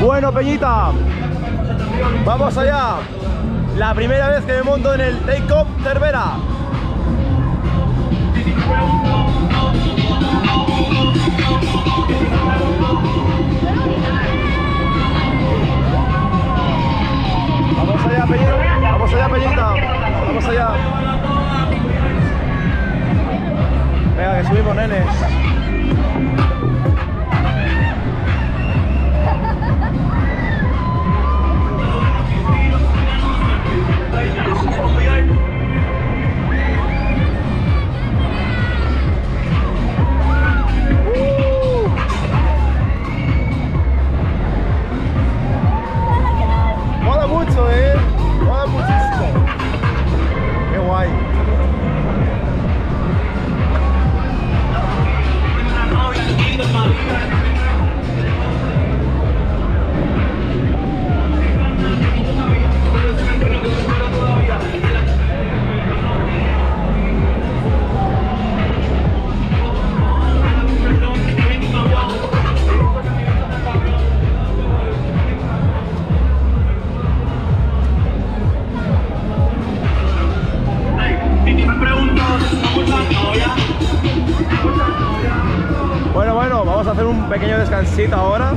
Bueno, Peñita, vamos allá. La primera vez que me monto en el Take Off Cervera. Vamos allá, Peñita. Vamos allá, Peñita. Vamos allá. Venga, que subimos, nenes. Bueno, vamos a hacer un pequeño descansito ahora.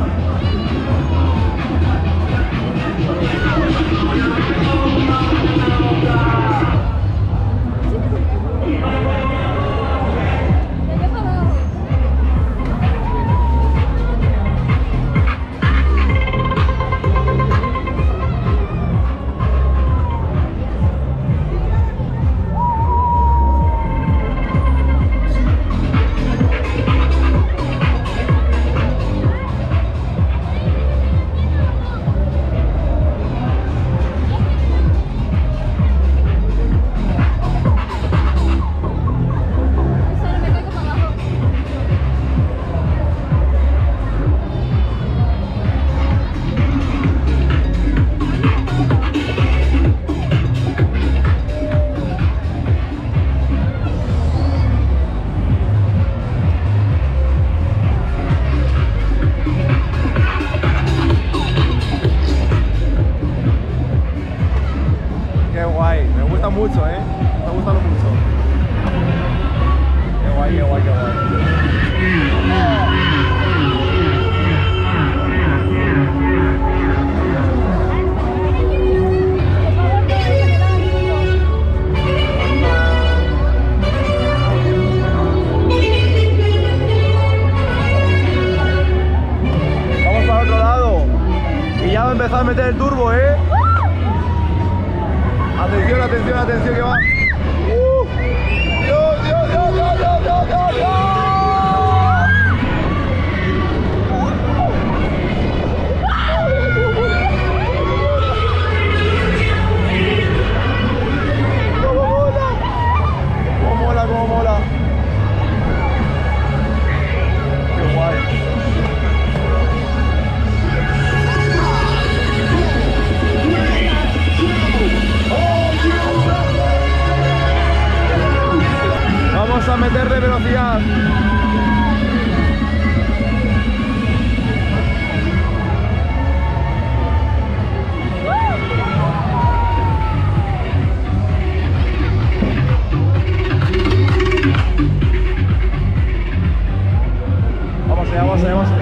Mucho, me gusta lo mucho. Qué guay, qué guay, qué guay. Vamos para otro lado. Y ya va a empezar a meter el turbo, Atención, atención, atención, que va. Dios, Dios, Dios, Dios, Dios, Dios, Dios, Dios. Cómo mola, cómo mola. Qué guay. A meter de velocidad. Vamos allá, vamos allá, vamos allá.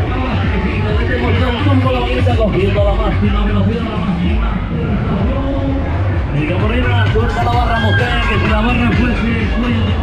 Y que por ahí la suelta la barra motea, que si la barra fuese el cuello de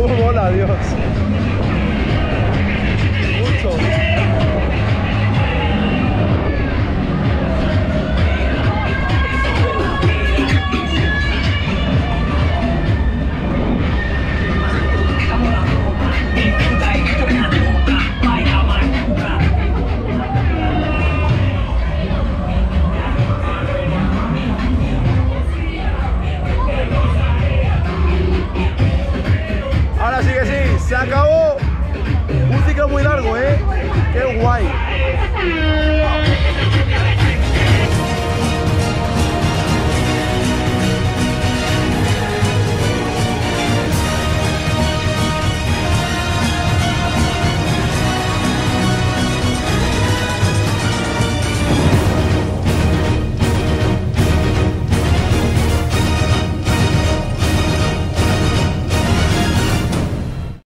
cómo mola, Dios. Mucho. Se acabó, un ciclo muy largo, qué guay.